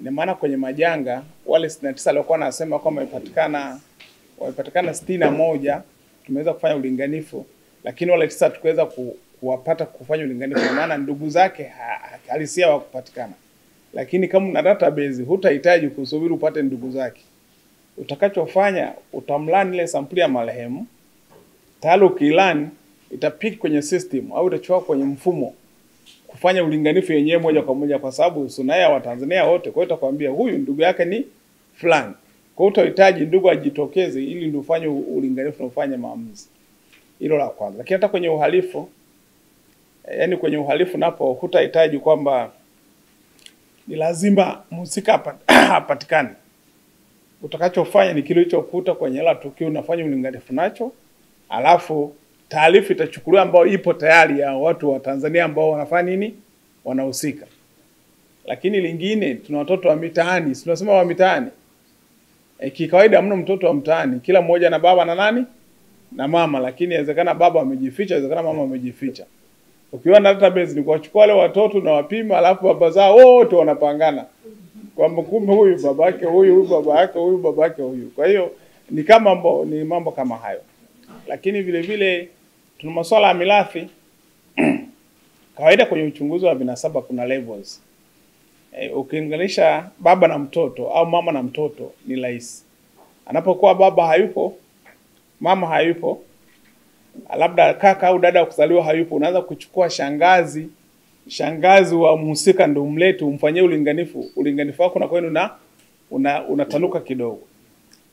Ina maana kwenye majanga wale 69 walikuwa wanasema kwamba wamepatikana 61, tumeweza kufanya ulinganifu, lakini wale 9 tukweza kuwapata kufanya ulinganifu, maana ndugu zake halisia hawakupatikana. Lakini kama una database hutahitaji kusubiri upate ndugu zake. Utakachofanya utamlani ile sampuli ya marehemu, talo kilani itapiki kwenye system au itachukua kwenye mfumo kufanya ulinganifu yenyewe moja kwa moja, kwa sababu sunaya wa Tanzania wote. Kwa hiyo utakwambia huyu ndugu yake ni fulani. Kwa hiyo utahitaji ndugu ajitokeze ili ndio ufanye ulinganifu na ufanye maamuzi. Hilo la kwanza. Lakini hata kwenye uhalifu, yani kwenye uhalifu napo hutahitaji kwamba ni lazima mhusika apatikane. Utakachofanya ni kile ulichokuta kwenye la tukio unafanya ulinganifu nacho, alafu taarifa itachukuliwa ambao ipo tayari ya watu wa Tanzania ambao wanafanya nini, wanahusika. Lakini lingine tuna watoto wa mitaani, tunasema wa mitaani. Kikawaida mno mtoto wa mtaani, kila mmoja na baba na nani na mama, lakini inawezekana baba amejificha, inawezekana mama amejificha. Ukiwa na database ni kuwachukua wale watoto na wapima, alafu baba zao wote wanapangana kwamba kumbe huyu babake huyu, huyu babake huyu, babake huyu. Kwa hiyo ni kama ni mambo kama hayo. Lakini vile vile tuna masuala ya mirathi. Kawaida kwenye uchunguzi wa vinasaba kuna levels. Ukilinganisha baba na mtoto au mama na mtoto ni rahisi. Anapokuwa baba hayupo, mama hayupo, labda kaka au dada kuzaliwa hayupo, unaanza kuchukua shangazi. Shangazi wa mhusika ndio umlete umfanyie ulinganifu. Ulinganifu wako na kwenu na unatanuka kidogo.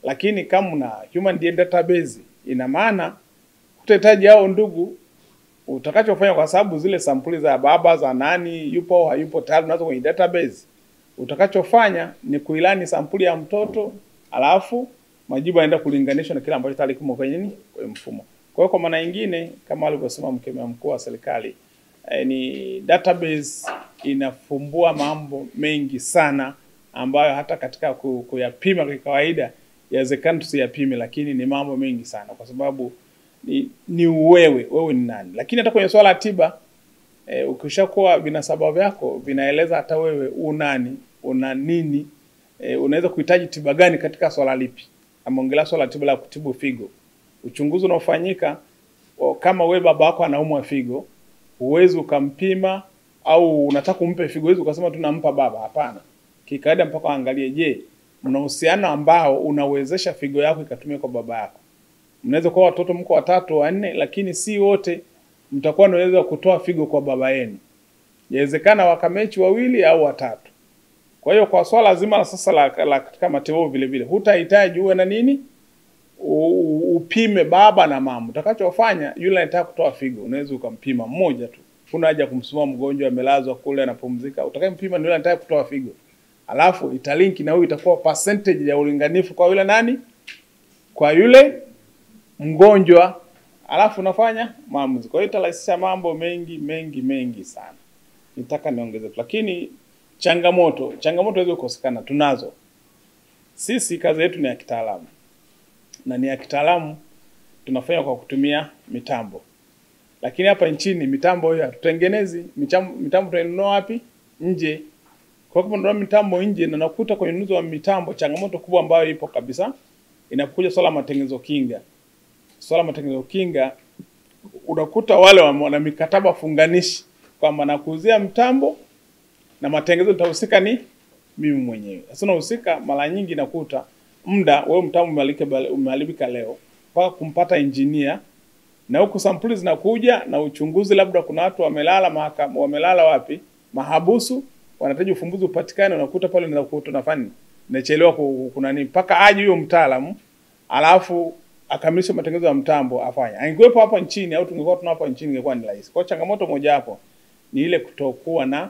Lakini kama una human DNA database, ina maana utahitaji hao ndugu. Utakachofanya, kwa sababu zile sampuli za baba za nani yupo au hayupo tayari nazo kwenye database, utakachofanya ni kuilani sampuli ya mtoto, alafu majibu yanaenda kulinganishwa na kila ambacho tayari kimo kwenye nini, kwenye mfumo. Kwa hiyo kwa maana nyingine, kama alivyosema mkemia mkuu wa serikali, ni database inafumbua mambo mengi sana ambayo hata katika kuyapima kwa kawaida yawezekana tusiyapime, lakini ni mambo mengi sana, kwa sababu ni wewe ni nani. Lakini hata kwenye swala tiba, ukishakuwa vinasaba vyako vinaeleza hata wewe unani, una nini, unaweza kuhitaji tiba gani katika swala lipi. Ameongelea swala tiba la kutibu figo. Uchunguzi unaofanyika, kama wewe baba yako anaumwa figo, uwezo ukampima au unataka kumpe figo hizo ukasema tunampa baba, hapana. Kikaida mpaka angalie, je, mna uhusiano ambao unawezesha figo yako ikatumia kwa baba yako. Mnaweza kuwa watoto mko watatu wanne, lakini si wote mtakuwa na uwezo wa kutoa figo kwa baba yenu. Inawezekana wakamechi wawili au watatu. Kwa hiyo kwa swala zima sasa la katika matibabu vile vile, hutahitaji uwe na nini? Upime baba na mama. Utakachofanya, yule anataka kutoa figo, unaweza ukampima mmoja tu. Kuna haja kumsumbua mgonjwa amelazwa kule anapumzika. Utakayempima ni yule anataka kutoa figo. Alafu italinki na huyu, itakuwa percentage ya ulinganifu kwa yule nani? Kwa yule mgonjwa. Alafu unafanya maamuzi. Kwa hiyo itarahisisha mambo mengi sana. Nitaka niongeze tu. Lakini changamoto hizo kukosekana tunazo. Sisi kazi yetu ni ya kitaalamu. Na ni ya kitaalamu tunafanya kwa kutumia mitambo. Lakini hapa nchini mitambo hiyo hatutengenezi. Mitambo tunanunua wapi? Nje. Kwa hiyo kuna mitambo nje, na nakuta kwenye ununuzi wa mitambo changamoto kubwa ambayo ipo kabisa inakuja swala matengenezo kinga. Swala matengenezo kinga, unakuta wale wana mikataba funganishi kwamba nakuuzia mtambo na matengenezo nitahusika ni mimi mwenyewe. Sasa unahusika, mara nyingi nakuta muda wewe mtambo umeharibika leo mpaka kumpata engineer, na huko sampuli zinakuja na uchunguzi, labda kuna watu wamelala mahakama, wamelala wapi, mahabusu, wanataji ufumbuzi upatikane. Unakuta pale na tunafanya nachelewa kuna nini mpaka aje huyo mtaalamu, alafu akamilisha matengenezo ya mtambo afanye. Angekuepo hapa nchini au tungekuwa tunapo nchini ingekuwa ni rahisi. Kwa changamoto moja hapo ni ile kutokuwa na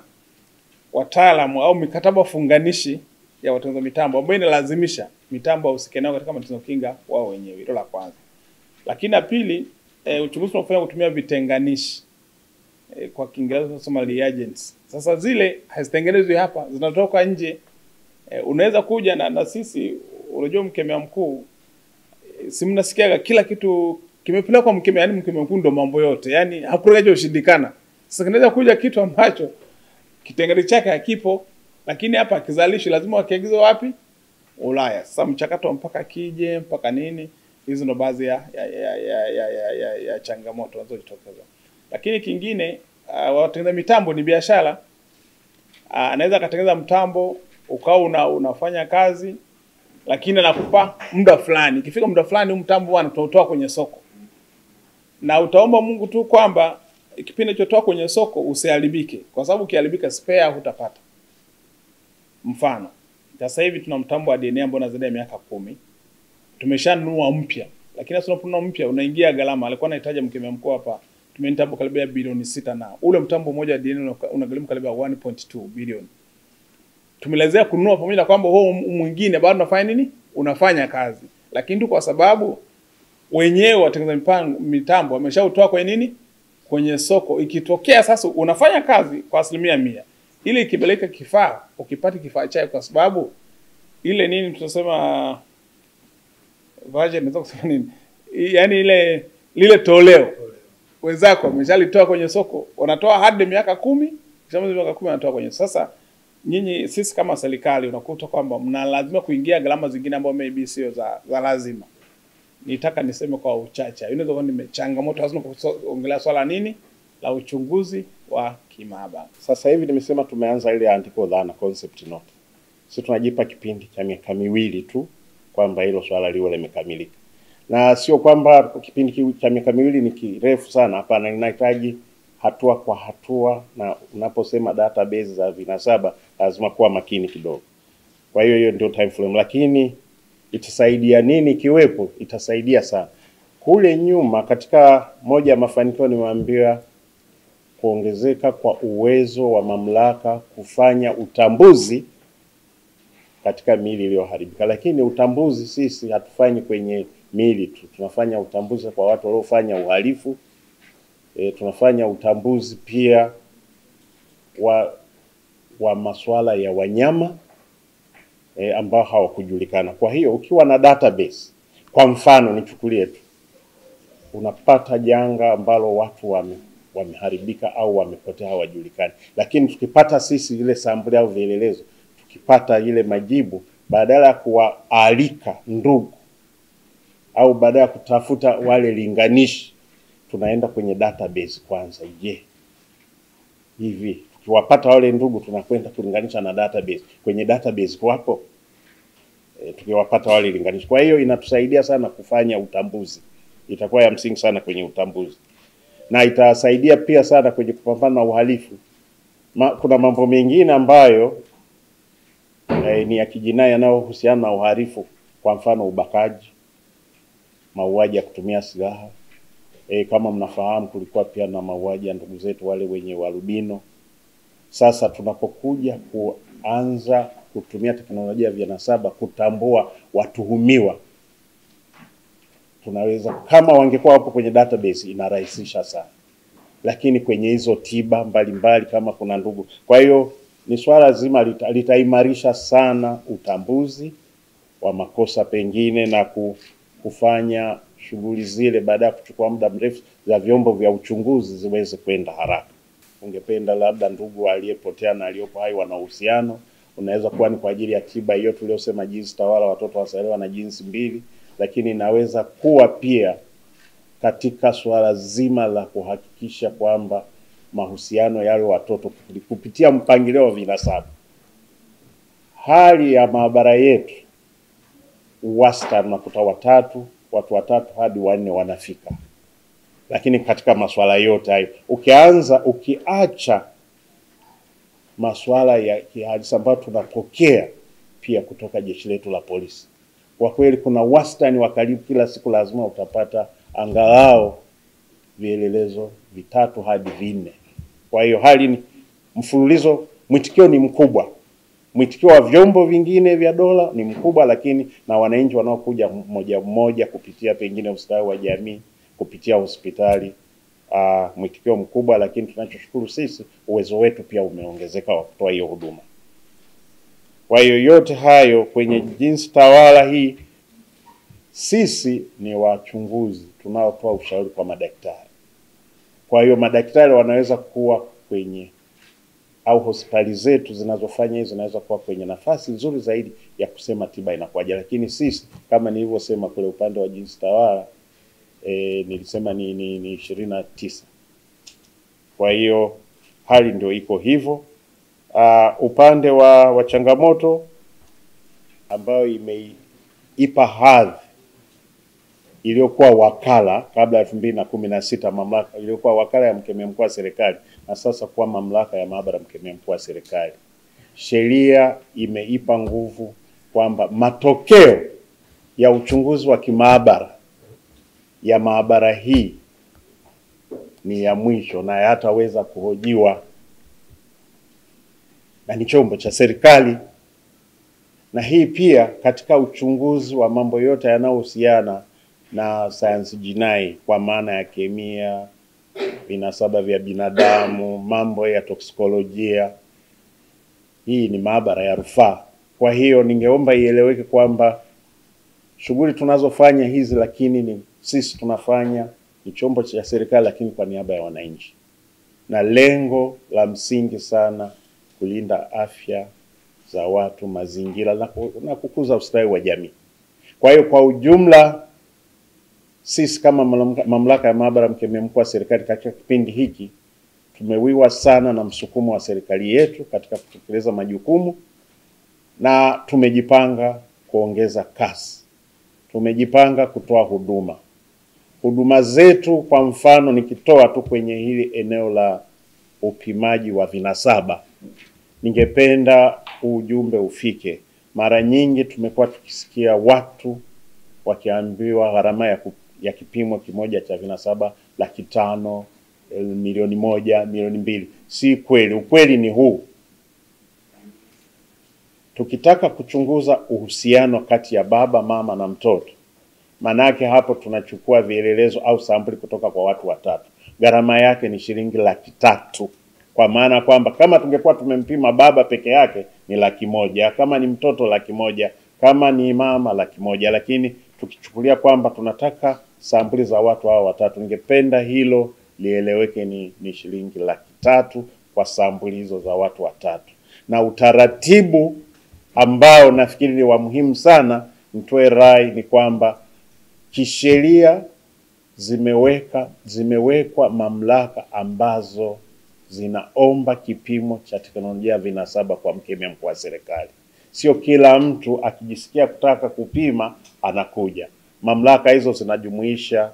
wataalamu au mikataba funganishi ya watengenezo mitambo ambayo inalazimisha mitambo usike nao katika matengenezo kinga wao wenyewe. Hilo la kwanza. Lakini la pili, uchunguzi tunafanya kutumia vitenganishi, kwa Kiingereza tunasema reagents. Sasa zile hazitengenezwi hapa, zinatoka nje. Unaweza kuja na sisi, unajua mkemia mkuu, si mnasikiaga kila kitu kimepelekwa kwa mkemia, yani mkemia mkuu ndo mambo yote, yani hakuna kitu kinachoshindikana. Sasa kinaweza kuja kitu ambacho kitenganishi chake hakipo, Lakini hapa kizalishi lazima wakiagizwe wapi? Ulaya. Sasa mchakato mpaka kije, mpaka nini? Hizo ndo baadhi ya changamoto zinazojitokeza. Lakini kingine watengeneza mitambo ni biashara. Anaweza akatengeneza mtambo ukao unafanya kazi lakini anakupa muda fulani. Ikifika muda fulani mtambo anatoa kwenye soko. Na utaomba Mungu tu kwamba kipindi chotoa kwenye soko usiharibike, kwa sababu ukiharibika spare hutapata. Mfano, sasa hivi tuna mtambo wa DNA ambao unazaidi ya miaka 10. Tumeshanunua mpya. Lakini sasa tunaponunua mpya unaingia gharama. Alikuwa anahitaji mkemia mkoa hapa. Tumenitambo karibia bilioni 6 nao. Ule mtambo mmoja wa DNA unagharimu karibia 1.2 bilioni. Tumelezea kununua pamoja kwamba huo mwingine bado unafanya nini? Unafanya kazi. Lakini tu kwa sababu wenyewe watengeneza mitambo wameshautoa kwa nini? Kwenye soko. Ikitokea sasa unafanya kazi kwa 100%. Ile ikibeleka kifaa, ukipata kifaa chai kwa sababu ile nini tunasema version ndio kusema nini? Yaani ile lile toleo wenzako wameshalitoa kwenye soko, wanatoa hadi miaka 10, kisha miaka 10 wanatoa kwenye. Sasa nyinyi sisi kama serikali unakuta kwamba mnalazima kuingia gharama zingine ambazo maybe sio za lazima. Nitaka niseme kwa uchache. Unaweza kuona nimechangamoto hazina kuongelea swala nini la uchunguzi wa kimaabara. Sasa hivi nimesema tumeanza ile andiko dhana concept note. Sisi tunajipa kipindi cha miaka 2 tu kwamba hilo swala liwe limekamilika. Na sio kwamba kipindi cha miaka 2 ni kirefu sana, hapana, inahitaji hatua kwa hatua, na unaposema database za vinasaba lazima kuwa makini kidogo. Kwa hiyo ndio time frame, lakini itasaidia nini kiwepo? Itasaidia sana. Kule nyuma katika moja ya mafanikio nimewaambia kuongezeka kwa uwezo wa mamlaka kufanya utambuzi katika miili iliyoharibika. Lakini utambuzi sisi hatufanyi kwenye miili tu. Tunafanya utambuzi kwa watu waliofanya uhalifu. Tunafanya utambuzi pia wa masuala ya wanyama ambao hawakujulikana. Kwa hiyo ukiwa na database, kwa mfano nichukulie tu, unapata janga ambalo watu wameharibika au wamepotea hawajulikani. Lakini tukipata sisi ile sampuli au vielelezo, tukipata ile majibu, badala ya kuwaalika ndugu au badala ya kutafuta wale linganishi, tunaenda kwenye database kwanza. Je, hivi tuwapata wale ndugu tunakwenda kulinganisha na database. Kwenye database wapo? Tukiwapata wale linganisha. Kwa hiyo inatusaidia sana kufanya utambuzi. Itakuwa ya msingi sana kwenye utambuzi. Na itasaidia pia sana kwenye kupambana na uhalifu. Kuna mambo mengine ambayo ni ya kijinai yanayohusiana na uhalifu, kwa mfano ubakaji, mauaji ya kutumia silaha. Kama mnafahamu kulikuwa pia na mauaji ya ndugu zetu wale wenye walubino. Sasa tunapokuja kuanza kutumia teknolojia ya vinasaba kutambua watuhumiwa, tunaweza kama wangekuwa hapo kwenye database inarahisisha sana. Lakini kwenye hizo tiba mbalimbali kama kuna ndugu. Kwa hiyo ni swala zima litaimarisha sana utambuzi wa makosa pengine na kufanya shughuli zile baada ya kuchukua muda mrefu za vyombo vya uchunguzi ziweze kwenda haraka. Ungependa labda ndugu aliyepotea na aliyopo hai wana uhusiano, unaweza kuwa ni kwa ajili ya tiba hiyo tuliyosema jinsi tawala watoto wasalewa na jinsi 2. Lakini inaweza kuwa pia katika swala zima la kuhakikisha kwamba mahusiano yale watoto kupitia mpangilio wa vinasaba. Hali ya maabara yetu wastani nakuta watu watatu hadi 4 wanafika. Lakini katika masuala yote hayo ukiacha masuala ya kihadithi ambayo tunapokea pia kutoka jeshi letu la polisi, kwa kweli kuna wastani wa karibu kila siku lazima utapata angalau vielelezo 3 hadi 4. Kwa hiyo hali ni mfululizo, mwitikio ni mkubwa. Mwitikio wa vyombo vingine vya dola ni mkubwa, lakini na wananchi wanaokuja mmoja kupitia pengine ustawi wa jamii, kupitia hospitali, mwitikio mkubwa. Lakini tunachoshukuru sisi uwezo wetu pia umeongezeka wa kutoa hiyo huduma. Kwa hiyo yote hayo kwenye jinsi tawala hii, sisi ni wachunguzi tunaotoa ushauri kwa madaktari. Kwa hiyo madaktari wanaweza kuwa kwenye au hospitali zetu zinazofanya hizo zinaweza kuwa kwenye nafasi nzuri zaidi ya kusema tiba inakuaje. Lakini sisi kama nilivyosema kule upande wa jinsi tawala nilisema ni 29. Kwa hiyo hali ndio iko hivyo. Upande wa changamoto ambayo imeipa hadhi iliyokuwa wakala kabla ya 2016 mamlaka iliyokuwa wakala ya mkemia mkuu wa serikali na sasa kuwa mamlaka ya maabara mkemia mkuu wa serikali, sheria imeipa nguvu kwamba matokeo ya uchunguzi wa kimaabara ya maabara hii ni ya mwisho na yataweza kuhojiwa na ni chombo cha serikali. Na hii pia katika uchunguzi wa mambo yote yanayohusiana na sayansi jinai kwa maana ya kemia, vinasaba vya binadamu, mambo ya toksikolojia, hii ni maabara ya rufaa. Kwa hiyo ningeomba ieleweke kwamba shughuli tunazofanya hizi lakini ni sisi tunafanya, ni chombo cha serikali lakini kwa niaba ya wananchi, na lengo la msingi sana kulinda afya za watu, mazingira na kukuza ustawi wa jamii. Kwa hiyo kwa ujumla sisi kama mamlaka ya maabara mkemia mkuu wa serikali katika kipindi hiki tumewiwa sana na msukumo wa serikali yetu katika kutekeleza majukumu, na tumejipanga kuongeza kasi, tumejipanga kutoa huduma zetu. Kwa mfano nikitoa tu kwenye hili eneo la upimaji wa vinasaba, ningependa ujumbe ufike. Mara nyingi tumekuwa tukisikia watu wakiambiwa gharama ya kipimo kimoja cha vinasaba $500,000, $1,000,000, $2,000,000. Si kweli. Ukweli ni huu: tukitaka kuchunguza uhusiano kati ya baba, mama na mtoto, manake hapo tunachukua vielelezo au sampuli kutoka kwa watu watatu, gharama yake ni $300,000. Kwa maana kwamba kama tungekuwa tumempima baba peke yake ni $100,000, kama ni mtoto $100,000, kama ni mama $100,000. Lakini tukichukulia kwamba tunataka sampuli za watu hao watatu, ningependa hilo lieleweke, ni $300,000 kwa sampuli hizo za watu watatu. Na utaratibu ambao nafikiri ni wa muhimu sana, nitoe rai, ni kwamba kisheria zimewekwa mamlaka ambazo zinaomba kipimo cha teknolojia vinasaba kwa mkemia mkuu wa serikali. Sio kila mtu akijisikia kutaka kupima anakuja. Mamlaka hizo zinajumuisha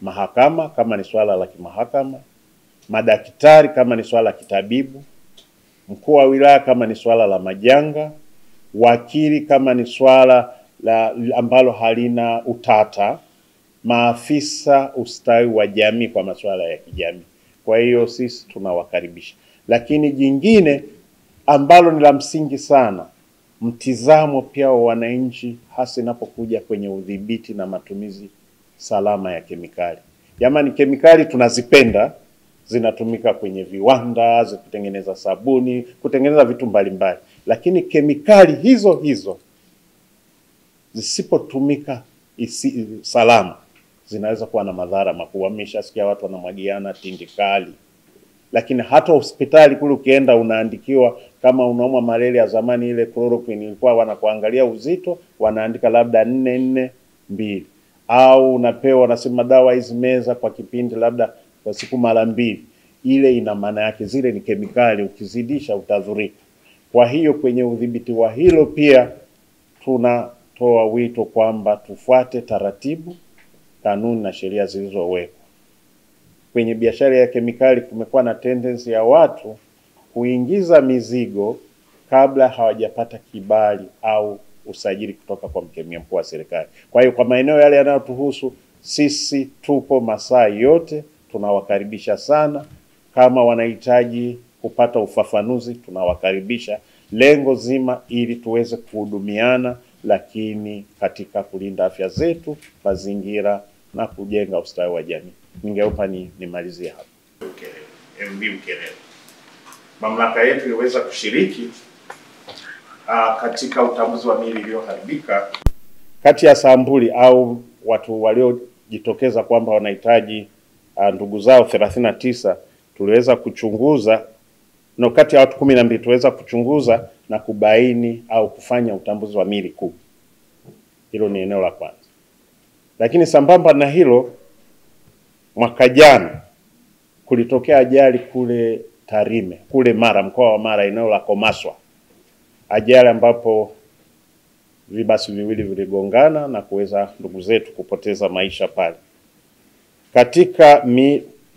mahakama kama ni swala la kimahakama, madaktari kama ni swala la kitabibu, mkuu wa wilaya kama ni swala la majanga, wakili kama ni swala la ambalo halina utata, maafisa ustawi wa jamii kwa masuala ya kijamii. Kwa hiyo sisi tunawakaribisha. Lakini jingine ambalo ni la msingi sana, mtizamo pia wa wananchi hasa inapokuja kwenye udhibiti na matumizi salama ya kemikali. Jamani, kemikali tunazipenda, zinatumika kwenye viwanda, kutengeneza sabuni, kutengeneza vitu mbalimbali. Lakini kemikali hizo zisipotumika salama zinaweza kuwa na madhara makubwa. Mmeshasikia watu wanamwagiana tindikali. Lakini hata hospitali kule ukienda unaandikiwa, kama unaumwa malaria zamani ile chloroquine ilikuwa wanakuangalia uzito, wanaandika labda 442, au unapewa wanasema dawa hizi meza kwa kipindi labda kwa siku mara 2. Ile ina maana yake zile ni kemikali, ukizidisha utadhurika. Kwa hiyo kwenye udhibiti wa hilo pia tunatoa wito kwamba tufuate taratibu, kanuni na sheria zilizowekwa. Kwenye biashara ya kemikali kumekuwa na tendency ya watu kuingiza mizigo kabla hawajapata kibali au usajili kutoka kwa mkemia mkuu wa serikali. Kwa hiyo kwa maeneo yale yanayotuhusu sisi, tupo masaa yote, tunawakaribisha sana. Kama wanahitaji kupata ufafanuzi tunawakaribisha. Lengo zima ili tuweze kuhudumiana lakini katika kulinda afya zetu, mazingira na kujenga ustawi wa jamii. Ningeomba nimalizie hapo. MB Mkelele. Mamlaka yetu iliweza kushiriki katika utambuzi wa miili iliyoharibika. Kati ya sampuli au watu waliojitokeza kwamba wanahitaji ndugu zao 39, tuliweza kuchunguza na kati ya watu 12 tuweza kuchunguza na kubaini au kufanya utambuzi wa mili kuu. Hilo ni eneo la kwanza. Lakini sambamba na hilo, mwaka jana kulitokea ajali kule Tarime, kule Mara, mkoa wa Mara, eneo la Komaswa. Ajali ambapo vibasi viwili viligongana na kuweza ndugu zetu kupoteza maisha pale. Katika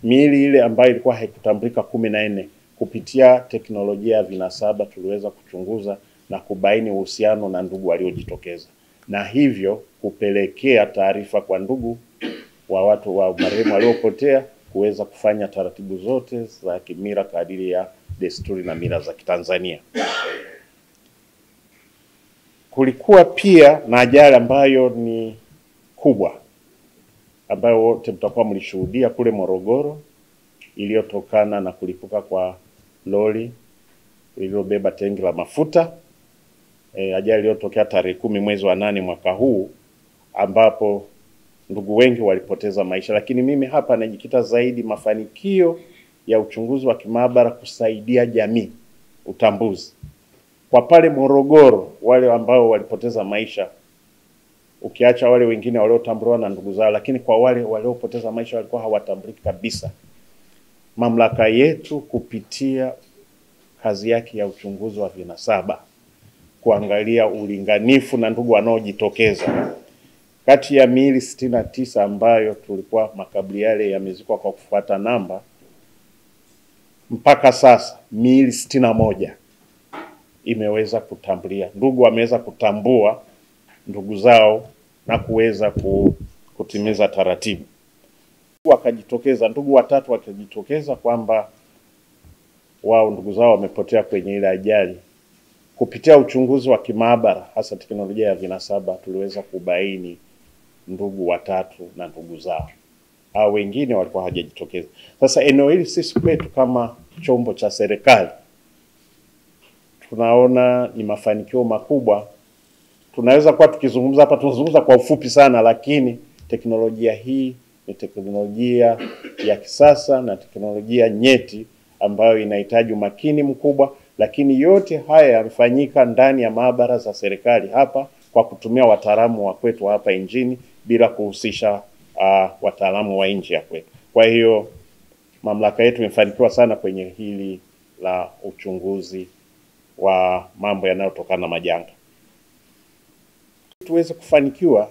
miili ile ambayo ilikuwa haikutambulika 14, kupitia teknolojia ya vinasaba tuliweza kuchunguza na kubaini uhusiano na ndugu waliojitokeza, na hivyo kupelekea taarifa kwa ndugu wa watu wa marehemu waliopotea kuweza kufanya taratibu zote za kimila kadiri ya desturi na mila za Kitanzania. Kulikuwa pia na ajali ambayo ni kubwa ambayo wote mtakuwa mlishuhudia kule Morogoro, iliyotokana na kulipuka kwa lori lililobeba tengi la mafuta. Ajali iliyotokea tarehe 10 mwezi wa 8 mwaka huu, ambapo ndugu wengi walipoteza maisha. Lakini mimi hapa najikita zaidi mafanikio ya uchunguzi wa kimaabara kusaidia jamii utambuzi. Kwa pale Morogoro, wale ambao walipoteza maisha, ukiacha wale wengine waliotambuliwa na ndugu zao, lakini kwa wale waliopoteza maisha walikuwa hawatambuliki kabisa, mamlaka yetu kupitia kazi yake ya uchunguzi wa vinasaba kuangalia ulinganifu na ndugu wanaojitokeza. Kati ya miili 69 ambayo tulikuwa makaburi yale yamezikwa kwa kufuata namba, mpaka sasa miili 61 imeweza kutambulia. Ndugu wameweza kutambua ndugu zao na kuweza kutimiza taratibu. Wakajitokeza ndugu watatu wakajitokeza kwamba wao ndugu zao wamepotea kwenye ile ajali. Kupitia uchunguzi wa kimaabara hasa teknolojia ya vinasaba tuliweza kubaini ndugu watatu na ndugu zao. Hao wengine walikuwa hawajitokeza. Sasa eneo hili sisi kwetu kama chombo cha serikali tunaona ni mafanikio makubwa. Tunaweza kuwa tukizungumza hapa, tunazungumza kwa ufupi sana, lakini teknolojia hii ni teknolojia ya kisasa na teknolojia nyeti ambayo inahitaji umakini mkubwa. Lakini yote haya yamefanyika ndani ya maabara za serikali hapa kwa kutumia wataalamu wa kwetu hapa nchini bila kuhusisha wataalamu wa nje ya kwetu. Kwa hiyo mamlaka yetu imefanikiwa sana kwenye hili la uchunguzi wa mambo yanayotokana na majanga. Tuweze kufanikiwa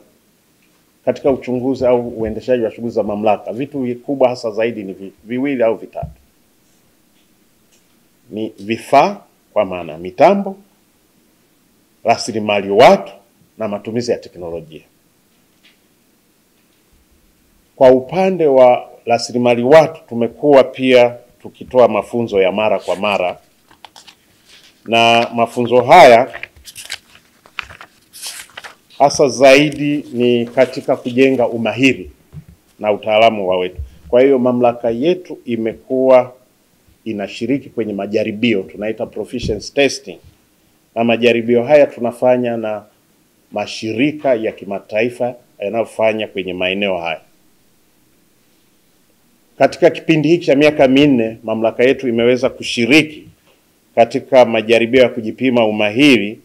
katika uchunguzi au uendeshaji wa shughuli za mamlaka, vitu vikubwa hasa zaidi ni viwili au vitatu. Ni vifaa, kwa maana mitambo, rasilimali watu na matumizi ya teknolojia. Kwa upande wa rasilimali watu tumekuwa pia tukitoa mafunzo ya mara kwa mara, na mafunzo haya hasa zaidi ni katika kujenga umahiri na utaalamu wa wetu. Kwa hiyo mamlaka yetu imekuwa inashiriki kwenye majaribio, tunaita proficiency testing. Na majaribio haya tunafanya na mashirika ya kimataifa yanayofanya kwenye maeneo haya. Katika kipindi hiki cha miaka 4, mamlaka yetu imeweza kushiriki katika majaribio ya kujipima umahiri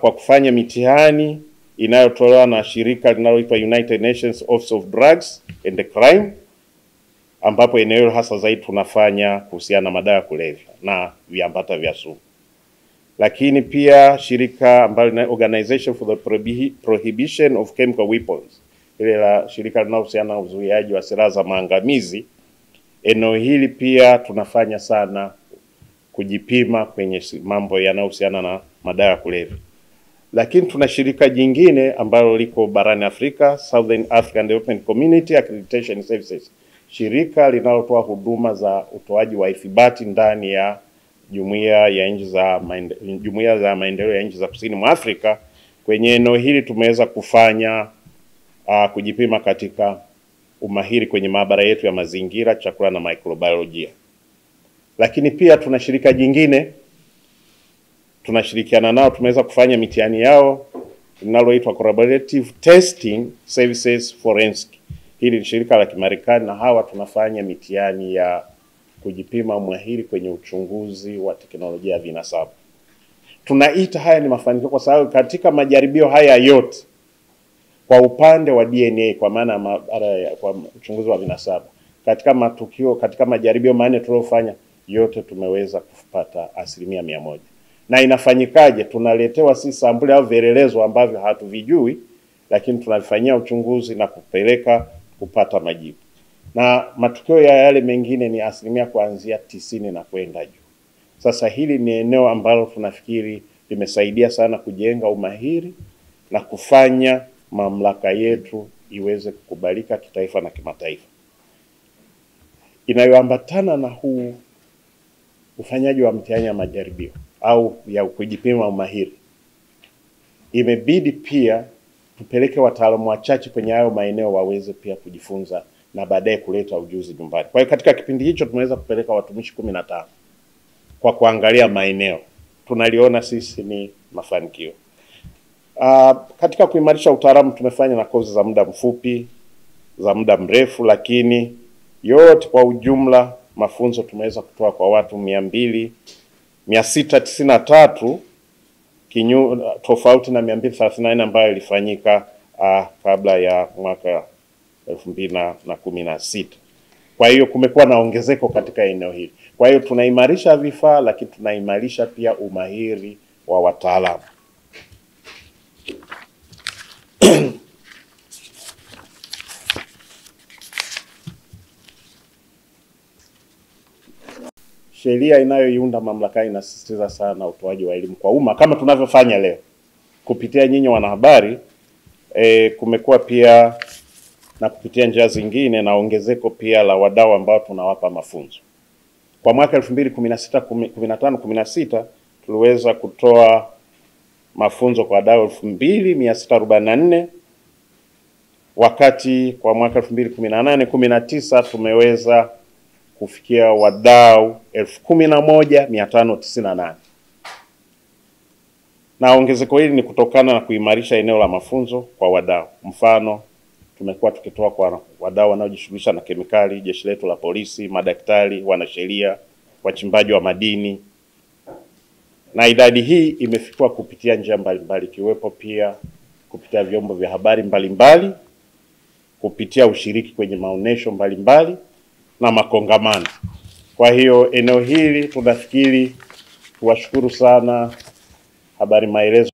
kwa kufanya mitihani inayotolewa na shirika linaloitwa United Nations Office of Drugs and the Crime, ambapo eneo hasa zaidi tunafanya kuhusiana na madawa kulevya na viambata vya sumu. Lakini pia shirika ambalo ni Organization for the Prohibition of Chemical Weapons, ile la shirika linalohusiana na uzuiaji wa silaha za maangamizi, eneo hili pia tunafanya sana kujipima kwenye mambo yanayohusiana na madawa kulevya. Lakini tuna shirika jingine ambalo liko barani Afrika, Southern African Development Community Accreditation Services, shirika linalotoa huduma za utoaji wa ithibati ndani ya jumuiya za maendeleo ya nchi za kusini mwa Afrika. Kwenye eneo hili tumeweza kufanya kujipima katika umahiri kwenye maabara yetu ya mazingira, chakula na microbiolojia. Lakini pia tuna shirika jingine tunashirikiana nao, tumeweza kufanya mitihani yao linaloitwa Collaborative Testing Services Forensic. Hili ni shirika la Kimarekani, na hawa tunafanya mitihani ya kujipima umahiri kwenye uchunguzi wa teknolojia ya vinasaba. Tunaita haya ni mafanikio kwa sababu katika majaribio haya yote kwa upande wa DNA, kwa maana kwa uchunguzi wa vinasaba, katika matukio, katika majaribio manne tuliofanya, yote tumeweza kupata 100%. Na inafanyikaje? Tunaletewa sisi sampuli au vielelezo ambavyo hatuvijui, lakini tunafanyia uchunguzi na kupeleka kupata majibu. Na matukio ya yale mengine ni 90% na kwenda juu. Sasa hili ni eneo ambalo tunafikiri limesaidia sana kujenga umahiri na kufanya mamlaka yetu iweze kukubalika kitaifa na kimataifa. Inayoambatana na huu ufanyaji wa mtihani ya majaribio au ya kujipima umahiri, imebidi pia tupeleke wataalamu wachache kwenye hayo maeneo waweze pia kujifunza na baadaye kuleta ujuzi nyumbani. Kwa hiyo katika kipindi hicho tunaweza kupeleka watumishi 15 kwa kuangalia maeneo. Tunaliona sisi ni mafanikio. Katika kuimarisha utaalamu tumefanya na kozi za muda mfupi, za muda mrefu, lakini yote kwa ujumla mafunzo tumeweza kutoa kwa watu 693 tofauti na 238 ambayo ilifanyika kabla ya mwaka 2016. Kwa hiyo kumekuwa na ongezeko katika eneo hili. Kwa hiyo tunaimarisha vifaa, lakini tunaimarisha pia umahiri wa wataalamu. Sheria inayoiunda mamlaka inasisitiza sana utoaji wa elimu kwa umma kama tunavyofanya leo kupitia nyinyi wanahabari. Kumekuwa pia na kupitia njia zingine na ongezeko pia la wadau ambao tunawapa mafunzo. Kwa mwaka 2015-16 tuliweza kutoa mafunzo kwa wadau 2644, wakati kwa mwaka 2018-19 tumeweza kufikia wadau 11598. Na ongezeko hili ni kutokana na kuimarisha eneo la mafunzo kwa wadau. Mfano, tumekuwa tukitoa kwa wadau wanaojishughulisha na kemikali, jeshi letu la polisi, madaktari, wanasheria, wachimbaji wa madini. Na idadi hii imefikiwa kupitia njia mbalimbali, kiwepo pia kupitia vyombo vya habari mbalimbali, kupitia ushiriki kwenye maonesho mbalimbali na makongamano. Kwa hiyo eneo hili tunafikiri tuwashukuru sana habari maelezo